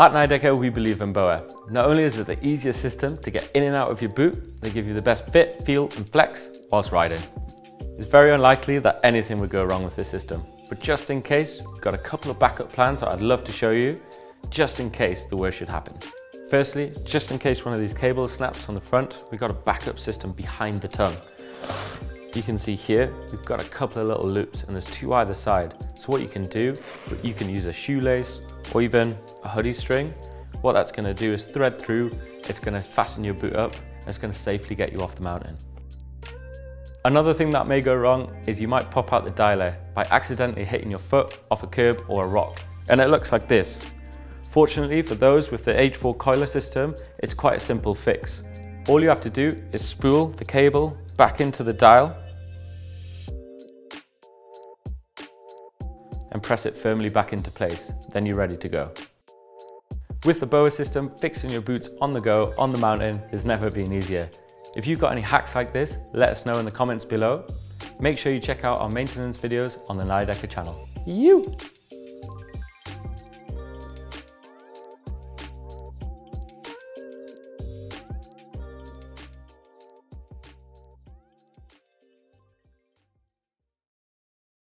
At Nidecker, we believe in Boa. Not only is it the easiest system to get in and out of your boot, they give you the best fit, feel and flex whilst riding. It's very unlikely that anything would go wrong with this system, but just in case, we've got a couple of backup plans that I'd love to show you, just in case the worst should happen. Firstly, just in case one of these cables snaps on the front, we've got a backup system behind the tongue. You can see here, we've got a couple of little loops and there's two either side. So what you can do, you can use a shoelace or even a hoodie string. What that's gonna do is thread through, it's gonna fasten your boot up, and it's gonna safely get you off the mountain. Another thing that may go wrong is you might pop out the dialer by accidentally hitting your foot off a curb or a rock. And it looks like this. Fortunately for those with the H4 coiler system, it's quite a simple fix. All you have to do is spool the cable back into the dial and press it firmly back into place. Then you're ready to go. With the Boa system, fixing your boots on the go, on the mountain, has never been easier. If you've got any hacks like this, let us know in the comments below. Make sure you check out our maintenance videos on the Nidecker channel.